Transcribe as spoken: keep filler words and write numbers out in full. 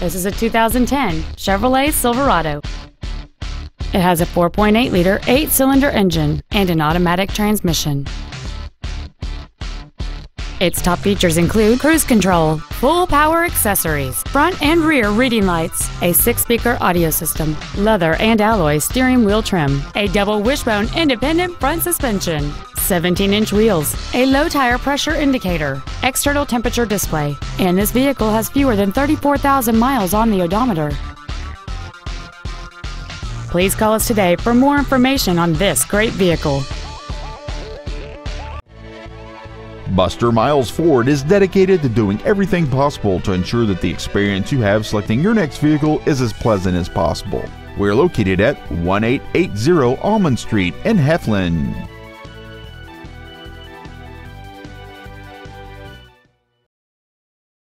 This is a two thousand ten Chevrolet Silverado. It has a four point eight liter eight-cylinder engine and an automatic transmission. Its top features include cruise control, full power accessories, front and rear reading lights, a six-speaker audio system, leather and alloy steering wheel trim, a double wishbone independent front suspension, seventeen inch wheels, a low tire pressure indicator, external temperature display, and this vehicle has fewer than thirty-four thousand miles on the odometer. Please call us today for more information on this great vehicle. Buster Miles Ford is dedicated to doing everything possible to ensure that the experience you have selecting your next vehicle is as pleasant as possible. We're located at eighteen eighty Almond Street in Heflin.